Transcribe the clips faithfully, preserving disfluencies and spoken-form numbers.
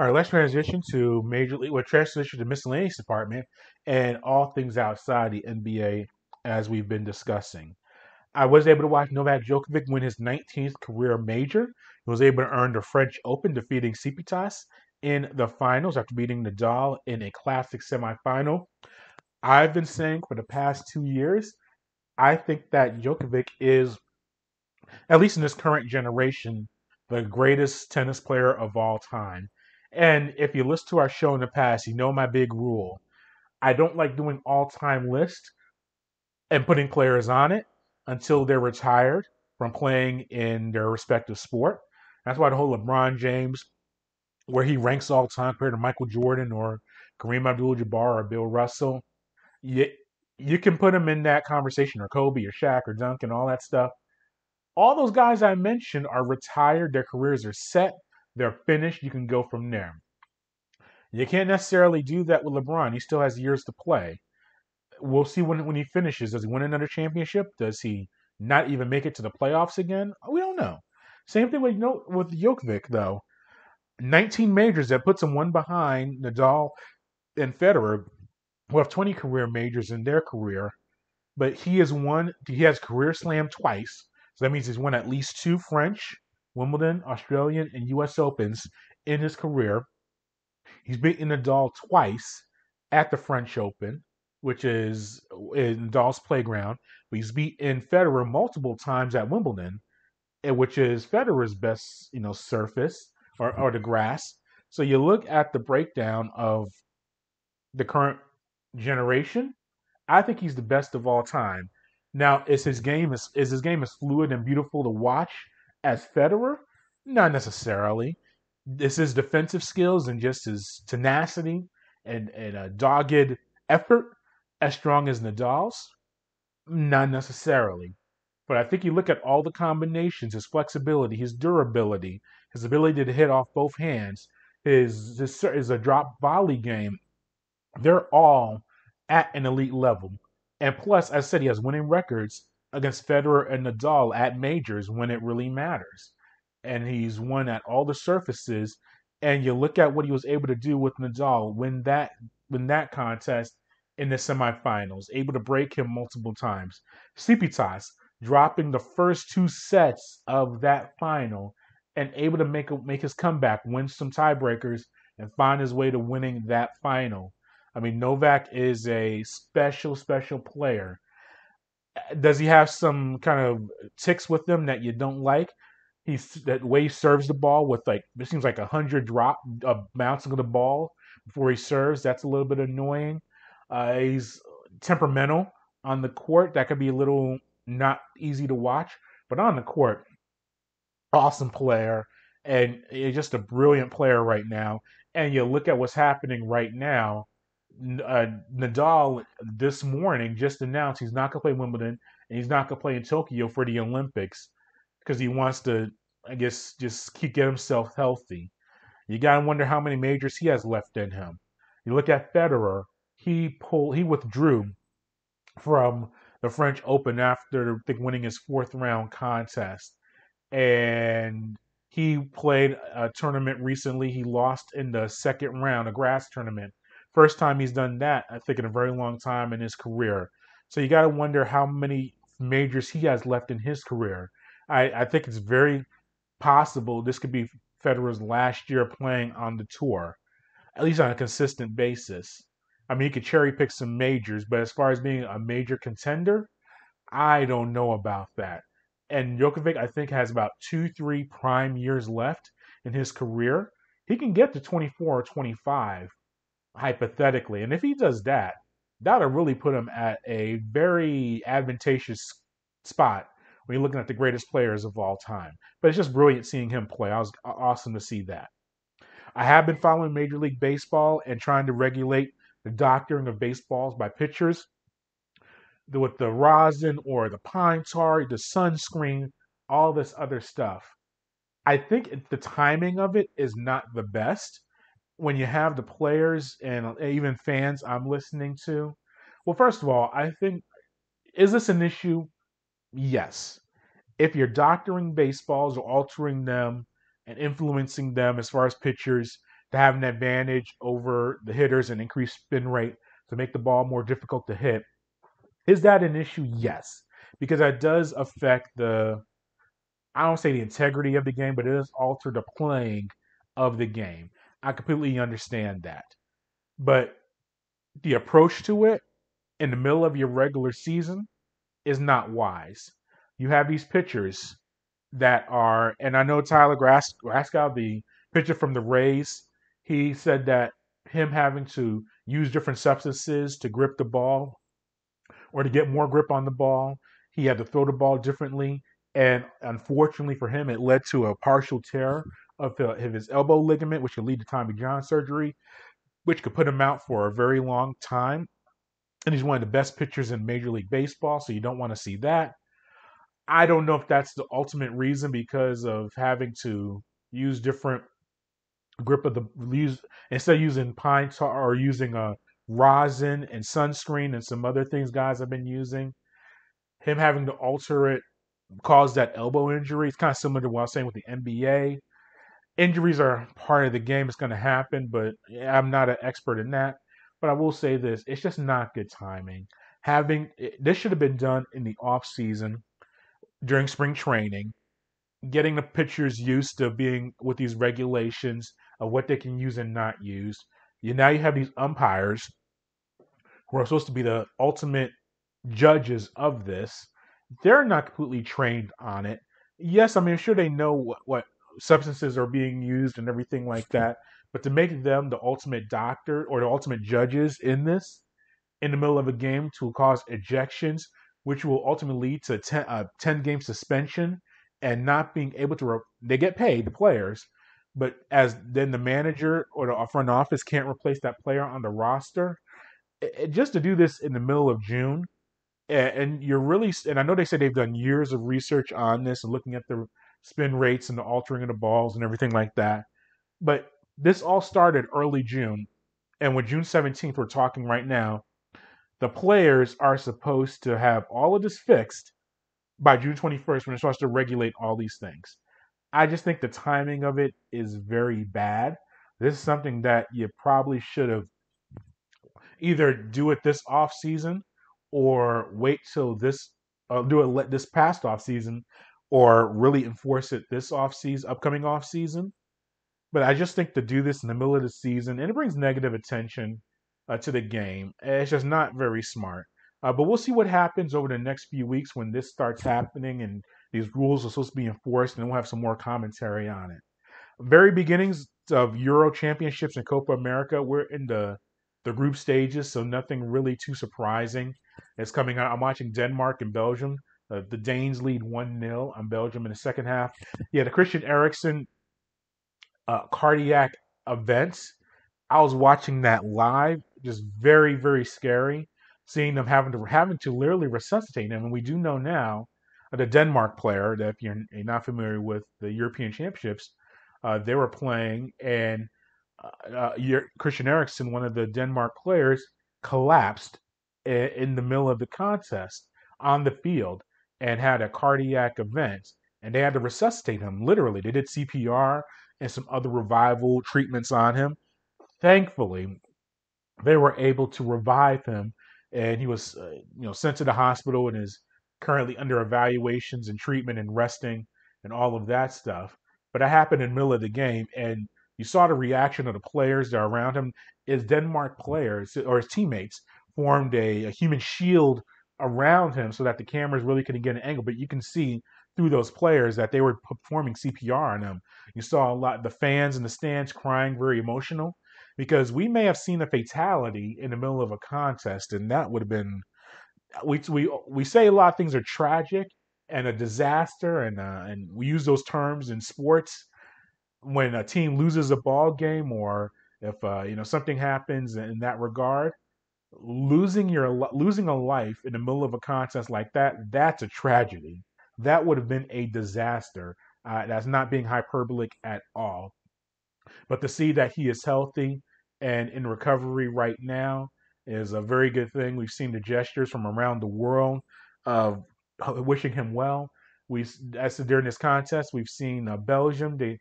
All right, let's transition to Major League, well, transition to miscellaneous department and all things outside the N B A as we've been discussing. I was able to watch Novak Djokovic win his nineteenth career major. He was able to earn the French Open, defeating Tsitsipas in the finals after beating Nadal in a classic semifinal. I've been saying for the past two years, I think that Djokovic is, at least in this current generation, the greatest tennis player of all time. And if you listen to our show in the past, you know my big rule. I don't like doing all-time lists and putting players on it until they're retired from playing in their respective sport. That's why the whole LeBron James, where he ranks all-time compared to Michael Jordan or Kareem Abdul-Jabbar or Bill Russell, you, you can put him in that conversation, or Kobe or Shaq or Duncan, all that stuff. All those guys I mentioned are retired. Their careers are set. They're finished. You can go from there. You can't necessarily do that with LeBron. He still has years to play. We'll see when, when he finishes. Does he win another championship? Does he not even make it to the playoffs again? We don't know. Same thing with, you know, with Djokovic, though. nineteen majors, that puts him one behind Nadal and Federer, who have twenty career majors in their career. But he has won. He has career slam twice. So that means he's won at least two French, Wimbledon, Australian, and U S Opens in his career. He's beaten Nadal twice at the French Open, which is in Nadal's playground. But he's beaten Federer multiple times at Wimbledon, which is Federer's best, you know, surface or, or the grass. So you look at the breakdown of the current generation. I think he's the best of all time. Now, is his game is, is his game as fluid and beautiful to watch as Federer? Not necessarily. It's his defensive skills and just his tenacity and, and a dogged effort as strong as Nadal's? Not necessarily. But I think you look at all the combinations, his flexibility, his durability, his ability to hit off both hands, his, his, his a drop volley game. They're all at an elite level. And plus, as I said, he has winning records against Federer and Nadal at majors when it really matters. And he's won at all the surfaces. And you look at what he was able to do with Nadal, win that win that contest in the semifinals, able to break him multiple times. Tsitsipas dropping the first two sets of that final and able to make, a, make his comeback, win some tiebreakers, and find his way to winning that final. I mean, Novak is a special, special player. Does he have some kind of ticks with him that you don't like? He's that way he serves the ball with, like, it seems like a hundred drop uh, bouncing of the ball before he serves. That's a little bit annoying. Uh, he's temperamental on the court. That could be a little not easy to watch, but on the court, awesome player, and he's just a brilliant player right now. And you look at what's happening right now. Uh, Nadal this morning just announced he's not going to play Wimbledon and he's not going to play in Tokyo for the Olympics because he wants to, I guess, just keep get himself healthy. You got to wonder how many majors he has left in him. You look at Federer, he pulled, he withdrew from the French Open after, I think, winning his fourth round contest. And he played a tournament recently. He lost in the second round, a grass tournament. First time he's done that, I think, in a very long time in his career. So you got to wonder how many majors he has left in his career. I, I think it's very possible this could be Federer's last year playing on the tour, at least on a consistent basis. I mean, he could cherry pick some majors, but as far as being a major contender, I don't know about that. And Djokovic, I think, has about two, three prime years left in his career. He can get to twenty-four or twenty-five. Hypothetically, and if he does that, that'll really put him at a very advantageous spot when you're looking at the greatest players of all time. But it's just brilliant seeing him play. I was awesome to see that. I have been following Major League Baseball and trying to regulate the doctoring of baseballs by pitchers with the rosin or the pine tar, the sunscreen, all this other stuff. I think the timing of it is not the best. When you have the players and even fans I'm listening to, well, first of all, I think, is this an issue? Yes. If you're doctoring baseballs or altering them and influencing them as far as pitchers, to have an advantage over the hitters and increase spin rate to make the ball more difficult to hit. Is that an issue? Yes, because that does affect the, I don't say the integrity of the game, but it does alter the playing of the game. I completely understand that. But the approach to it in the middle of your regular season is not wise. You have these pitchers that are, and I know Tyler Glasnow, the pitcher from the Rays, he said that him having to use different substances to grip the ball or to get more grip on the ball, he had to throw the ball differently. And unfortunately for him, it led to a partial tear of his elbow ligament, which could lead to Tommy John surgery, which could put him out for a very long time. And he's one of the best pitchers in Major League Baseball, so you don't want to see that. I don't know if that's the ultimate reason, because of having to use different grip of the use instead of using pine tar or using a rosin and sunscreen and some other things guys have been using. Him having to alter it caused that elbow injury. It's kind of similar to what I was saying with the N B A. Injuries are part of the game. It's going to happen, but I'm not an expert in that. But I will say this. It's just not good timing. Having this should have been done in the offseason during spring training, getting the pitchers used to being with these regulations of what they can use and not use. You Now you have these umpires who are supposed to be the ultimate judges of this. They're not completely trained on it. Yes, I mean, I'm sure they know what, what substances are being used and everything like that, but to make them the ultimate doctor or the ultimate judges in this, in the middle of a game, to cause ejections, which will ultimately lead to a ten-game suspension and not being able to, re- they get paid, the players, but as then the manager or the front office can't replace that player on the roster. It, it, just to do this in the middle of June, and you're really, and I know they say they've done years of research on this and looking at the spin rates and the altering of the balls and everything like that. But this all started early June. And with June seventeenth, we're talking right now, the players are supposed to have all of this fixed by June twenty-first when it starts to regulate all these things. I just think the timing of it is very bad. This is something that you probably should have either do it this off season, or wait till this, uh, do it let this past off season, or really enforce it this off season, upcoming off season. But I just think to do this in the middle of the season, and it brings negative attention uh, to the game. It's just not very smart. Uh, but we'll see what happens over the next few weeks when this starts happening and these rules are supposed to be enforced, and we'll have some more commentary on it. Very beginnings of Euro Championships and Copa America. We're in the the group stages, so nothing really too surprising is coming out. I'm watching Denmark and Belgium. Uh, the Danes lead one nil on Belgium in the second half. Yeah, the Christian Eriksen uh, cardiac events. I was watching that live. Just very, very scary, seeing them having to having to literally resuscitate him. And we do know now uh, the Denmark player, that if you're not familiar with the European Championships, uh, they were playing, and Uh, uh, Christian Eriksen, one of the Denmark players, collapsed in, in the middle of the contest on the field and had a cardiac event, and they had to resuscitate him. Literally, they did C P R and some other revival treatments on him. Thankfully, they were able to revive him, and he was, uh, you know, sent to the hospital and is currently under evaluations and treatment and resting and all of that stuff. But that happened in the middle of the game, and you saw the reaction of the players that are around him. His Denmark players, or his teammates, formed a, a human shield around him so that the cameras really couldn't get an angle. But you can see through those players that they were performing C P R on him. You saw a lot of the fans in the stands crying, very emotional, because we may have seen a fatality in the middle of a contest, and that would have been, we we we say a lot of things are tragic and a disaster, and uh, and we use those terms in sports. When a team loses a ball game, or if uh, you know something happens in that regard, losing your losing a life in the middle of a contest like that—that's a tragedy. That would have been a disaster. Uh, that's not being hyperbolic at all. But to see that he is healthy and in recovery right now is a very good thing. We've seen the gestures from around the world of wishing him well. We, as during this contest, we've seen uh, Belgium. They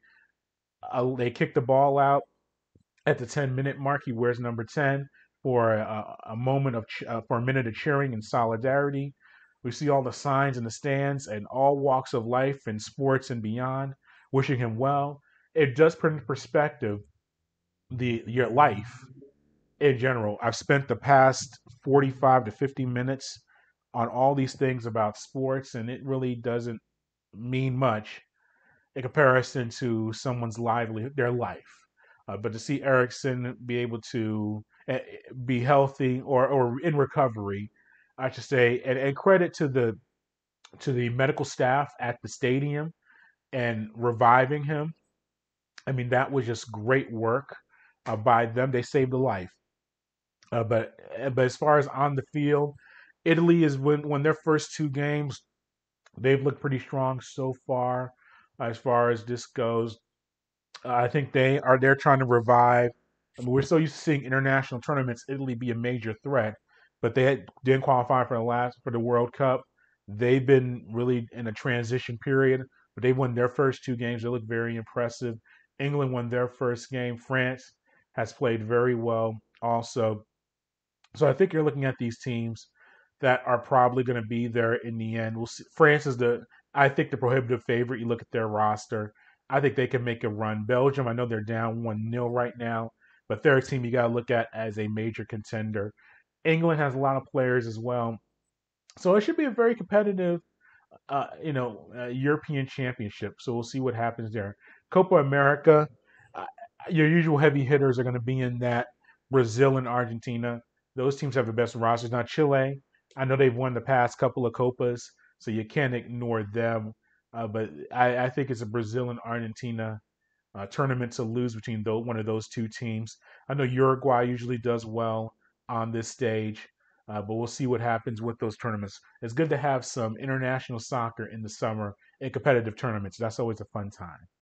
Uh, they kicked the ball out At the ten-minute mark, he wears number ten for a, a moment of ch- uh, for a minute of cheering and solidarity. We see all the signs in the stands and all walks of life in sports and beyond, wishing him well. It does put into perspective the your life in general. I've spent the past forty-five to fifty minutes on all these things about sports, and it really doesn't mean much in comparison to someone's livelihood, their life. Uh, but to see Eriksen be able to uh, be healthy or, or in recovery, I should say, and, and credit to the to the medical staff at the stadium and reviving him. I mean, that was just great work uh, by them. They saved a life. Uh, but but as far as on the field, Italy is when when their first two games, they've looked pretty strong so far. Uh, as far as this goes, uh, I think they are they're trying to revive. I mean, we're so used to seeing international tournaments, Italy be a major threat. But they had, didn't qualify for the last for the World Cup. They've been really in a transition period, but they won their first two games. They look very impressive. England won their first game. France has played very well also. So I think you're looking at these teams that are probably going to be there in the end. We'll see. France is the, I think, the prohibitive favorite. You look at their roster. I think they can make a run. Belgium, I know they're down one nil right now, but they're a team you got to look at as a major contender. England has a lot of players as well, so it should be a very competitive, uh, you know, uh, European Championship. So we'll see what happens there. Copa America, uh, your usual heavy hitters are going to be in that. Brazil and Argentina, those teams have the best rosters. Now Chile, I know they've won the past couple of Copas, so you can't ignore them. Uh, but I, I think it's a Brazil and Argentina uh, tournament to lose between those, one of those two teams. I know Uruguay usually does well on this stage, uh, but we'll see what happens with those tournaments. It's good to have some international soccer in the summer and competitive tournaments. That's always a fun time.